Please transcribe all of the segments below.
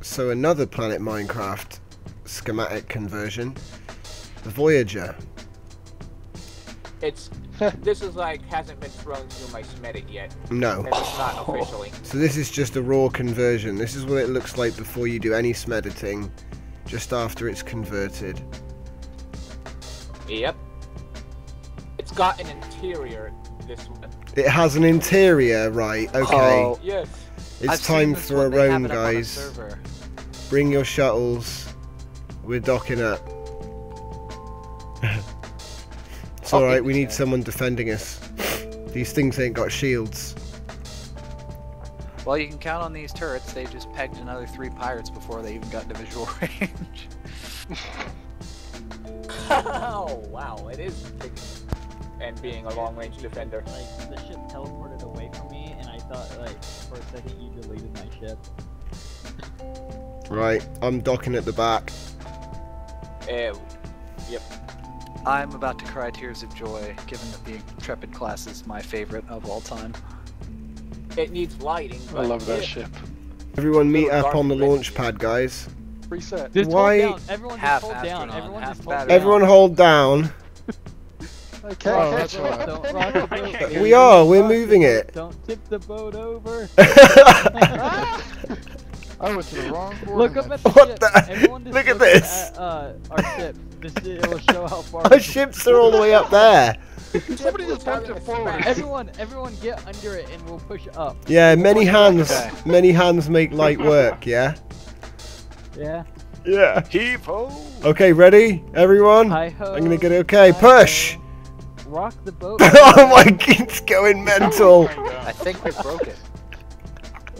So another Planet Minecraft schematic conversion, the Voyager. It's this is like hasn't been thrown through my SMEdit yet. No, it's not officially. So this is just a raw conversion. This is what it looks like before you do any SMEditing, just after it's converted. Yep. It's got an interior. This one. It has an interior, right? Okay. Oh. Yes. It's time for a roam, guys. Bring your shuttles. We're docking up. It's alright, we need someone defending us. These things ain't got shields. Well, you can count on these turrets. They just pegged another 3 pirates before they even got into visual range. Oh, wow. It is big. And being a long-range defender. Like, the ship teleported away from me, and I thought, like, for a second you deleted my ship. Right, I'm docking at the back. Yep. I'm about to cry tears of joy, given that the Intrepid class is my favorite of all time. It needs lighting. I love that ship. Everyone meet up on the launch pad, guys. Reset. Why? Everyone just hold down. Everyone just hold down. Everyone hold down. Okay. Oh, don't rock the boat. We're moving it. Don't tip the boat over. I went to the wrong board. Look up at the Look at this. Our ship. It will show how far. Our ships are all the way up there. Somebody just push it forward. Everyone get under it and we'll push up. Yeah, many hands. Okay. Many hands make light work, yeah? Yeah. Yeah. Heave ho. Okay, ready? Everyone? Hi-ho. I'm gonna get it. Okay, push! Rock the boat. Oh my, it's going mental. Oh, I think we broke it.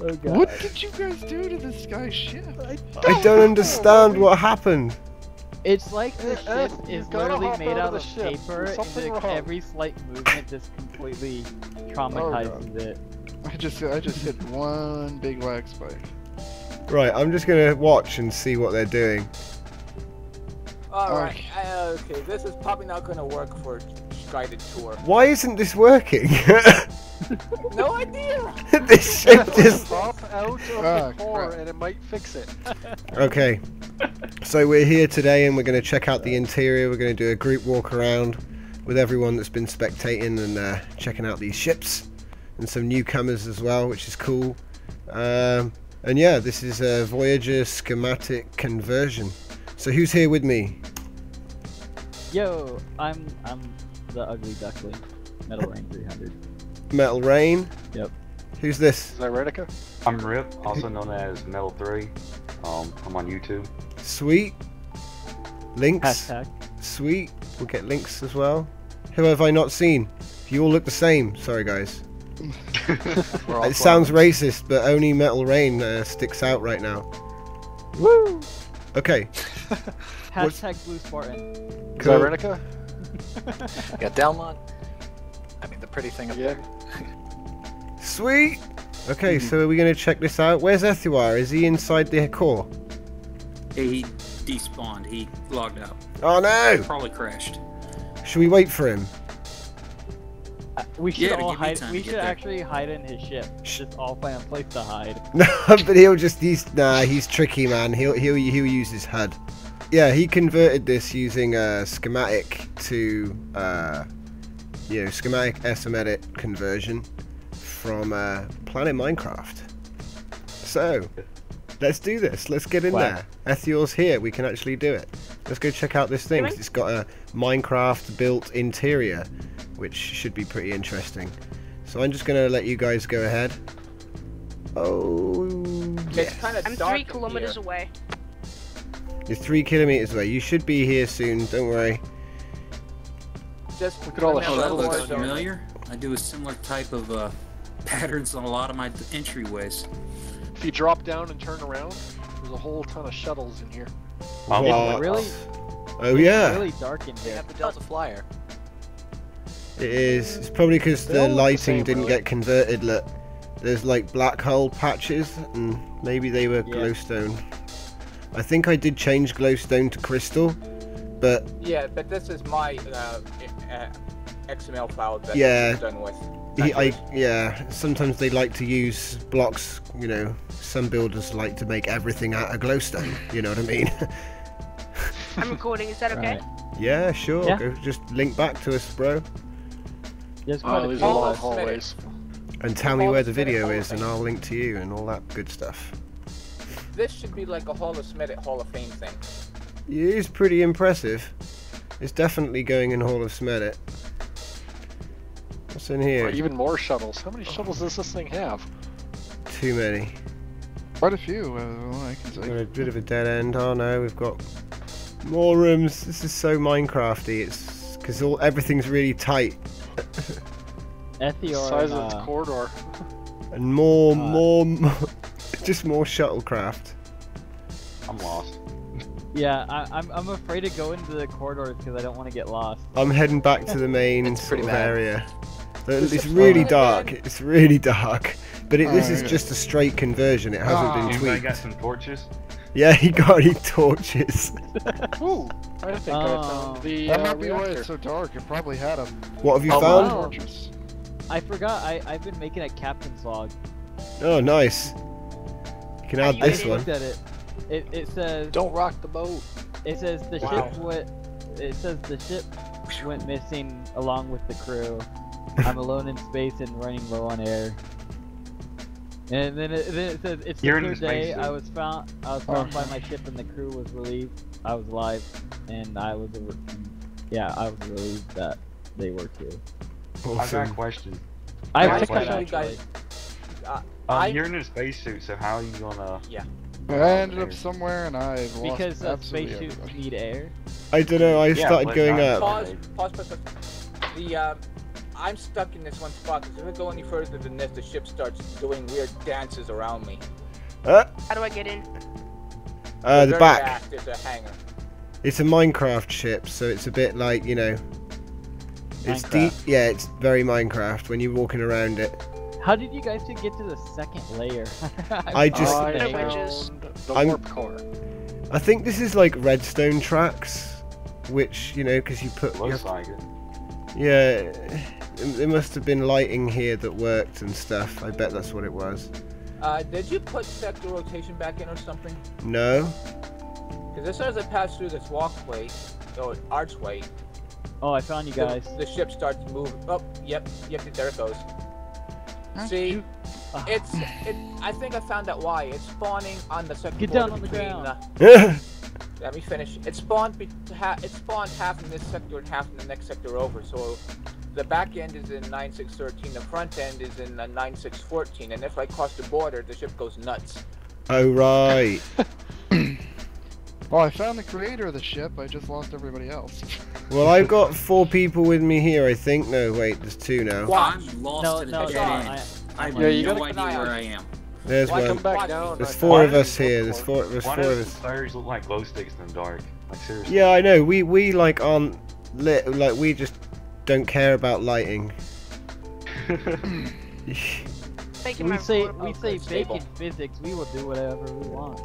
Oh, God. What did you guys do to this guy's ship? I don't understand what happened. It's like the ship is literally made out of paper, and every slight movement just completely traumatizes it. I just hit one big lag spike. Right, I'm just gonna watch and see what they're doing. Alright, okay, this is probably not gonna work for guided tour. Why isn't this working? No idea! This ship just... pop out of the core and it might fix it. Okay, so we're here today and we're going to check out the interior. We're going to do a group walk around with everyone that's been spectating and checking out these ships. And some newcomers as well, which is cool. And yeah, this is a Voyager schematic conversion. So who's here with me? Yo, I'm the ugly duckling. Metal Rain 300. Metal Rain? Yep. Who's this? Is that Redica? I'm Rip, also known as Metal 3. I'm on YouTube. Sweet. Links. Hashtag. Sweet. We'll get links as well. Who have I not seen? You all look the same. Sorry, guys. It sounds racist, but only Metal Rain sticks out right now. Woo! Okay. Hashtag Blue Spartan. Cool. Is that Redica? Got Delmon. I mean, the pretty thing up there. Sweet! Okay, so are we going to check this out? Where's Ethewire? Is he inside the core? He despawned. He logged out. Oh no! He probably crashed. Should we wait for him? We should all hide. We should actually hide in his ship. Just all find a place to hide. No, but he'll just—he's he's tricky, man. He'll use his HUD. Yeah, he converted this using a schematic to, you know, schematic SMEdit conversion from Planet Minecraft. So, let's do this. Let's get in there. Ethiel's here. We can actually do it. Let's go check out this thing. 'Cause it's got a Minecraft-built interior, which should be pretty interesting. So I'm just going to let you guys go ahead. Oh, yes. It's kind of dark. I'm 3 kilometers away. You're 3 kilometers away. You should be here soon. Don't worry. Just look at all the shuttles. That looks familiar. I do a similar type of patterns on a lot of my entryways. If you drop down and turn around, there's a whole ton of shuttles in here. Oh, really? Oh yeah. It's really dark in here. You have to Delta Flyer. It is. It's probably because the lighting didn't get converted. Look, there's like black hole patches, and maybe they were glowstone. I think I did change glowstone to crystal, But yeah, but this is my XML file that I'm done with. Yeah, sometimes they like to use blocks, you know, some builders like to make everything out of glowstone, you know what I mean? I'm recording, is that okay? Right. Yeah, sure, yeah. Go, just link back to us, bro. Yes, there's a lot of hallways. And tell me where the video is and I'll link to you and all that good stuff. This should be like a SMEdit Hall of Fame thing. It is pretty impressive. It's definitely going in Hall of SMEdit. What's in here? Oh, even more shuttles. How many shuttles does this thing have? Too many. Quite a few. I can say. We're a bit of a dead end. Oh no, we've got more rooms. This is so Minecrafty. It's because everything's really tight. Ethiel. Size of the corridor. And more, just more shuttlecraft. I'm lost. Yeah, I'm afraid to go into the corridors because I don't want to get lost. I'm heading back to the main sort of area. It's really dark. It's really dark. But this is just a straight conversion. It hasn't been tweaked. You got some torches? Yeah, he got any torches. Ooh, I think that might be why it's so dark. It probably had them. What have you found? Torches. I forgot. I've been making a captain's log. Oh, nice. You can add this one. It says. Don't rock the boat. It says the ship went. It says the ship went missing along with the crew. I'm alone in space and running low on air. And then it says it's the third day. I was found by my ship and the crew was relieved. I was alive, and I was relieved that they were too. Awesome. I got a question. You're in a spacesuit, so how are you gonna? Yeah. I ended up somewhere and I've lost because spacesuits need air. I don't know. I started going up. Pause. I'm stuck in this one spot because if I go any further than this, the ship starts doing weird dances around me. How do I get in? The back. There's a hangar. It's a Minecraft ship, so it's a bit like, you know. It's deep. Yeah, it's very Minecraft when you're walking around it. How did you guys get to the second layer? I just found the warp core. I think this is like redstone tracks, which, you know, because you put. Looks like it. Yeah. It must have been lighting here that worked and stuff. I bet that's what it was. Did you put sector rotation back in or something? No. Because as soon as I pass through this walkway, or archway. Oh, I found you guys. The ship starts moving. Oh, yep, there it goes. See, I think I found out why. It's spawning on the second. Get down on the ground. Let me finish. It spawned half in this sector and half in the next sector over. So the back end is in 9613, the front end is in 9614, and if I cross the border, the ship goes nuts. Oh right. Well, I found the creator of the ship. I just lost everybody else. Well, I've got 4 people with me here, I think. No, wait, there's 2 now. What? I'm lost in a dead end. I have no idea where I am. There's one. There's 4 of us here. There's 4 of us. Why do the stars look like glow sticks in the dark? Like seriously. Yeah, I know. We like aren't lit. Like we just don't care about lighting. we say bacon physics. We will do whatever we want.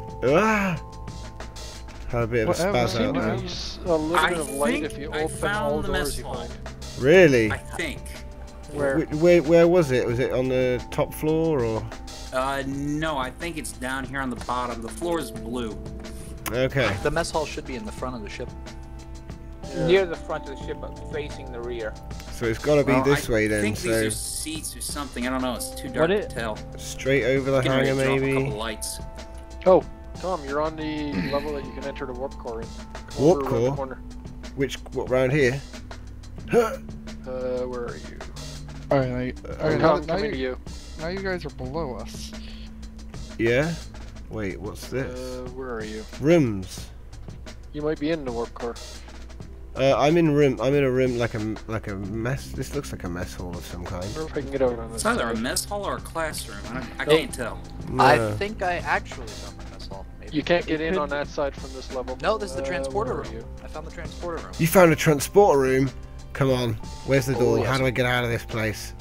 Had a bit of a spaz out there. A little bit of light if you open all doors you find. Really? I think. Where was it? Was it on the top floor or? No, I think it's down here on the bottom. The floor is blue. Okay. The mess hall should be in the front of the ship. Yeah. Near the front of the ship, but facing the rear. So it's got to be this way then. I think these are seats or something. I don't know. It's too dark to tell. Straight over the hangar maybe. A couple lights. Oh. Tom, you're on the level that you can enter the warp core in. Warp core? What, round here? Where are you? Alright, now you guys are below us. Yeah? Wait, what's this? Where are you? Rooms. You might be in the warp core. I'm in a room like a mess. This looks like a mess hall of some kind. I can get over on this. It's either a mess hall or a classroom. I can't tell. No. I think I actually don't. You can't get in on that side from this level. No, this is the transporter room. I found the transporter room. You found a transporter room? Come on. Where's the door? Yes. How do I get out of this place?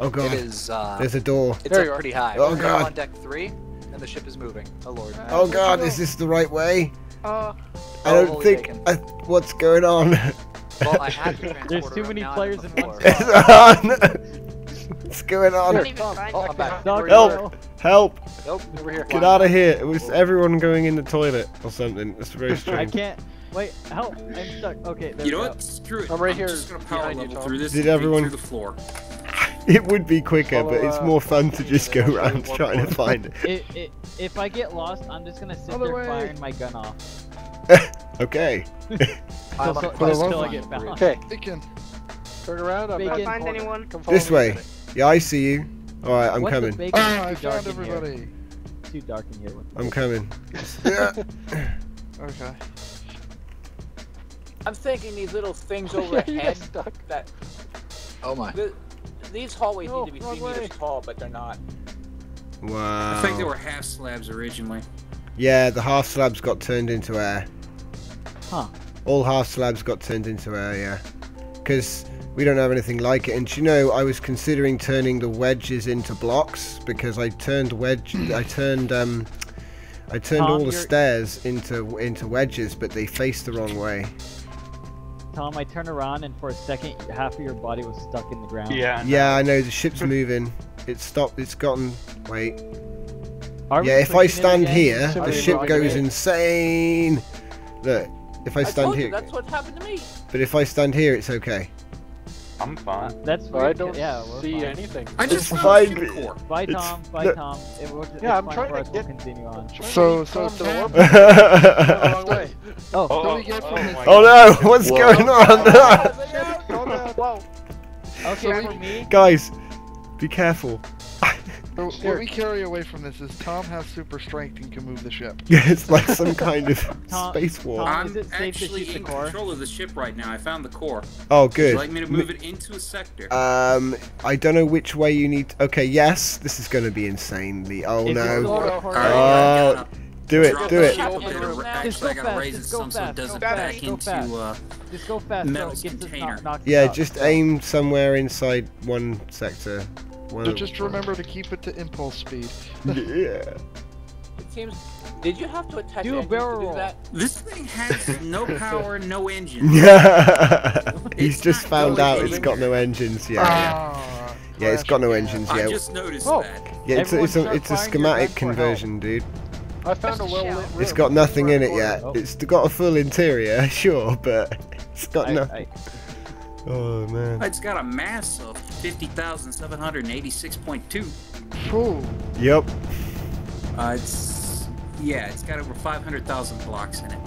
Oh god. It is, there's a door. It's up pretty high. Oh god. We're on deck 3, and the ship is moving. Oh lord. Oh god, is this the right way? What's going on? Well, I had the transporter. There's too many players in one spot. What's going on? I'm back. Help! Help! Nope, over here. Get out of here. It was everyone going in the toilet or something. That's very strange. I can't. Wait, help! I'm stuck. Okay, there you know what? Screw it. I'm right here. Just gonna power level through this. Did everyone through the floor? It would be quicker, but it's more fun to just go around trying to find it. If I get lost, I'm just gonna sit there firing my gun off. Okay. I get back. Okay. Turn around. I can't find anyone. This way. Yeah, I see you. All right, I'm coming. Oh, I found everybody. It's too dark in here. I'm coming. Okay. I'm thinking these little things overhead that. Oh my. These hallways need to be 3 meters tall, but they're not. Wow. I think they were half slabs originally. Yeah, the half slabs got turned into air. Huh. All half slabs got turned into air, yeah. Because we don't have anything like it. And you know, I was considering turning the wedges into blocks because I turned I turned all the stairs into wedges, but they faced the wrong way. Tom, I turned around and for a second, half of your body was stuck in the ground. Yeah. Yeah, I know. The ship's moving. It's stopped. It's gotten. Wait. Yeah, if I stand here, the ship goes insane. Look, if I stand here. That's what happened to me. But if I stand here, it's okay. I'm fine. That's fine. I don't see anything. I just find it. Bye, Tom. Bye, Tom. Yeah, I'm trying to get. Continue on. So Oh no! What's going on? Okay, guys, be careful. So what we carry away from this is Tom has super strength and can move the ship. Yeah, it's like some kind of space war. I'm actually in control of the ship right now. I found the core. Oh, good. Would you like me to move it into a sector? I don't know which way you need. Okay, yes, this is going to be insanely. Oh no! Oh. Do it. Actually, I gotta raise it some so it doesn't back into a metal container. Yeah, just aim somewhere inside one sector. Just remember to keep it to impulse speed. Yeah. It seems. Did you have to attack a barrel to do that? This thing has no power, no engine. He's just found out it's got no engines. Yeah, it's got no engines. Yeah. I just noticed that. Yeah, it's a schematic conversion, dude. I found a well-lit room. It's got nothing in it yet. It's got a full interior, sure, but it's got nothing. Oh man. It's got a mass of 50,786.2. Ooh. Yep. It's got over 500,000 blocks in it.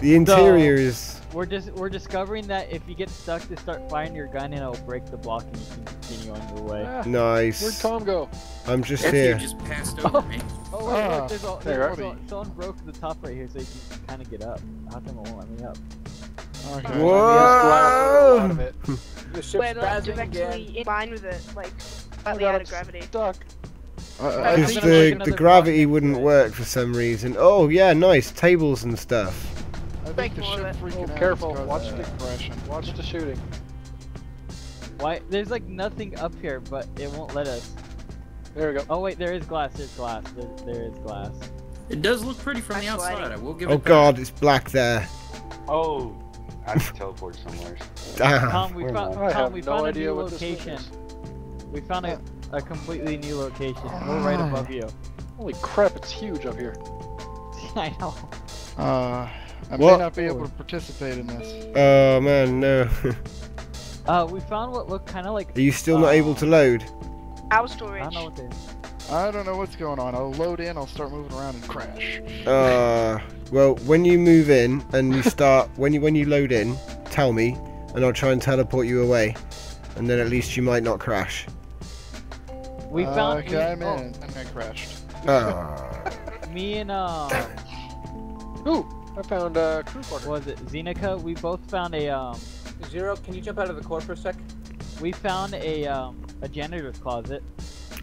The interior is. We're discovering that if you get stuck, just start firing your gun and it'll break the block and you can continue on your way. Ah, nice. Where'd Tom go? I'm just here. You just passed over me. Oh wait, look, someone broke the top right here, so you can kind of get up. How come it won't let me up? Okay. Whoa! The ship's rising again. In line with it, like slightly out of gravity. Stuck. Because the gravity wouldn't work for some reason. Oh yeah, nice tables and stuff. I think the ship freaking out. Careful! Watch the crash. Watch the shooting. Why? There's like nothing up here, but it won't let us. There we go. Oh wait, there is glass. There's glass. There is glass. It does look pretty from the outside. I will give it. Oh god, it's black there. Oh. I can teleport somewhere. Damn. Tom, we found a new location. We found a completely new location. We're right above you. Holy crap, it's huge up here. I know. I may not be able to participate in this. Oh man, no. We found what looked kind of like... Are you still not able to load? Our storage. I don't know what it is. I don't know what's going on. I'll load in, I'll start moving around and crash. Well, when you move in and you start, when you load in, tell me, and I'll try and teleport you away, and then at least you might not crash. We found. Okay, I'm in, and I crashed. Me and Ooh, I found a crew quarter. Was it Zenica? We both found a Zero. Can you jump out of the core for a sec? We found a janitor's closet.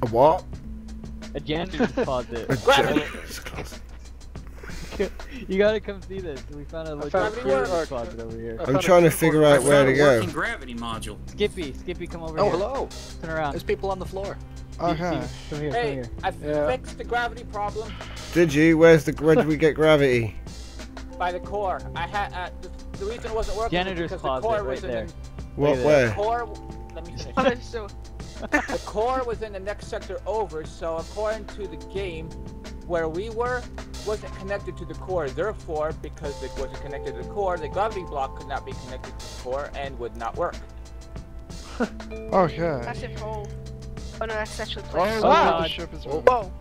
A what? A janitor's closet. A janitor's closet. You gotta come see this. We found a janitor's closet over here. I'm trying to figure out where to go. Gravity module. Skippy, come over here. Oh, hello. Turn around. There's people on the floor. Okay. Come here, come here. I fixed the gravity problem. Did you? Where do we get gravity? By the core. I had the reason it wasn't working Janitor's was because the core was right in there. What way? The core. Let me finish. So the core was in the next sector over. So according to the game, where we were wasn't connected to the core. Therefore, because it wasn't connected to the core, the gravity block could not be connected to the core and would not work. Oh yeah. That's a hole. Oh no, that's actually a place. Oh, wow. The ship is whoa.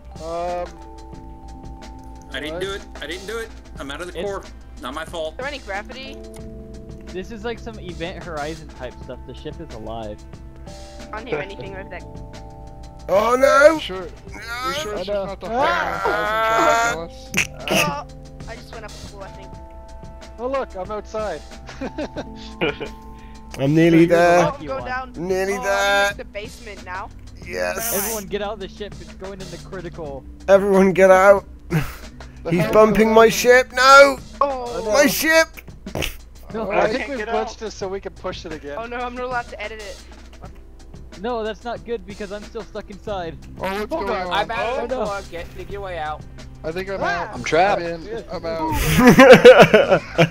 I didn't do it. I'm out of the core. Not my fault. Is there any gravity? This is like some Event Horizon type stuff. The ship is alive. I don't hear anything right back. Oh no! You sure it's not the Horizon trying to kill us? I just went up the floor, I think. Oh look, I'm outside. I'm nearly there. Oh, I'm going down. Nearly there. I'm in the basement now. Yes. Everyone get out of the ship. It's going in the critical. Everyone get out. He's bumping my ship. No! Oh, no. My ship! No, I think we've glitched this so we can push it again. Oh no, I'm not allowed to edit it. No, that's not good because I'm still stuck inside. Oh, what's going on? I'm out of the core. Get your way out. I think I'm out. I'm trapped. I'm out. I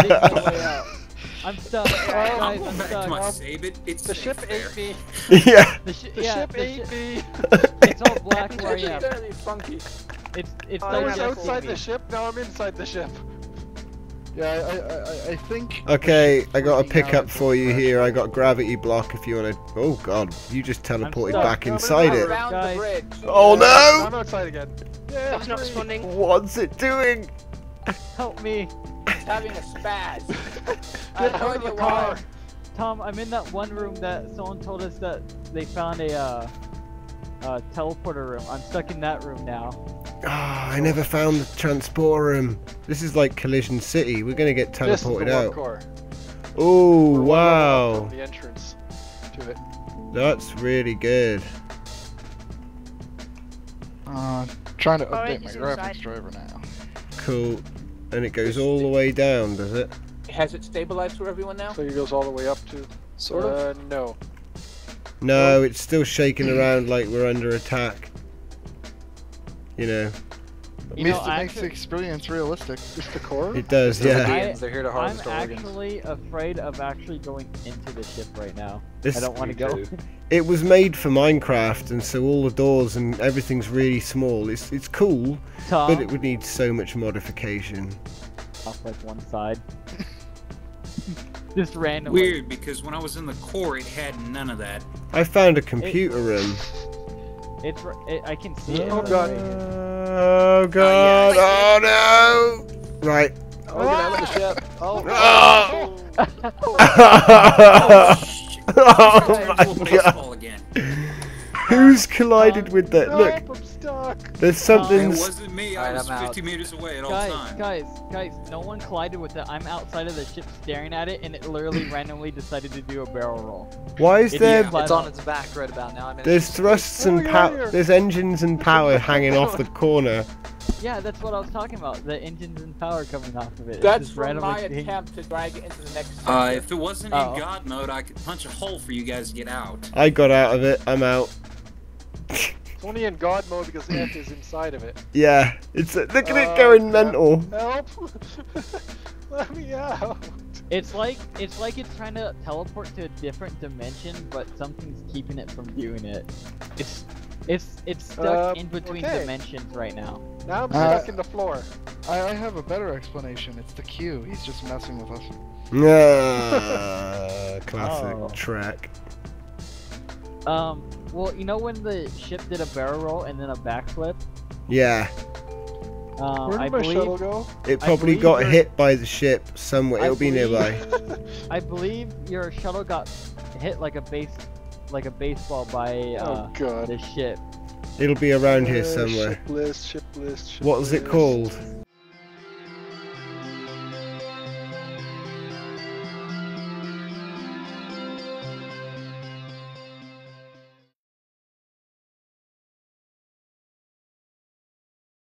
think I'm way out. I'm stuck. I'm going back to my save it. It's the ship ate me. Yeah. The ship ate me. It's all black where I am. It's really funky. It's I was outside the ship. Now I'm inside the ship. Yeah, I think. Okay, I got a pickup for you here. I got gravity block. If you wanna. Oh god, you just teleported back inside it. Oh no! I'm outside again. Yeah, it's not responding. What's it doing? Help me. It's having a spaz. Get out of the car. Tom, I'm in that one room that someone told us that they found a teleporter room. I'm stuck in that room now. Ah, I never found the transport room. This is like Collision City. We're gonna get teleported out. Oh wow! The entrance to it. That's really good. Trying to update my graphics driver now. Cool. And it goes all the way down, does it? Has it stabilized for everyone now? So it goes all the way up to sort of. No. No, it's still shaking around like we're under attack. You know. At least it makes the experience realistic. Just the core? It does, yeah. They're here to harvest organs. I'm actually afraid of actually going into the ship right now. I don't want to go. It was made for Minecraft, and so all the doors and everything's really small. It's cool, Tom, but it would need so much modification. Off like one side. Just randomly. Weird, because when I was in the core, it had none of that. I found a computer room. I can see it. Oh god. Oh god. Oh no! Right. Oh, get out of the ship. Oh. Oh my god. Who's collided with that? Look. I'm stuck. There's something. It wasn't me. I was 50 meters away at all times. Guys, no one collided with it. I'm outside of the ship staring at it, and it literally randomly decided to do a barrel roll. Why is there? It's on its back right about now. There's thrusts and power. There's engines and power hanging off the corner. Yeah, that's what I was talking about. The engines and power coming off of it. That's my attempt to drag it into the next. If it wasn't in God mode, I could punch a hole for you guys to get out. I got out of it. I'm out. It's only in God mode because F is inside of it. Yeah, it's look at it going mental. Help! Let me out! It's like it's trying to teleport to a different dimension, but something's keeping it from doing it. It's stuck in between dimensions right now. Now I'm stuck in the floor. I have a better explanation. It's the Q. He's just messing with us. Yeah. Classic track. Well, you know when the ship did a barrel roll and then a backflip? Yeah. Where did my shuttle go? It probably got hit by the ship somewhere. It'll be nearby. I believe your shuttle got hit like a baseball by the ship. It'll be around here somewhere. Shipless, what was it called?